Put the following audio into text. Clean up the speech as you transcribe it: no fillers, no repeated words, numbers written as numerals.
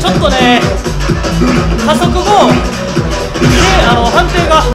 加速後で判定が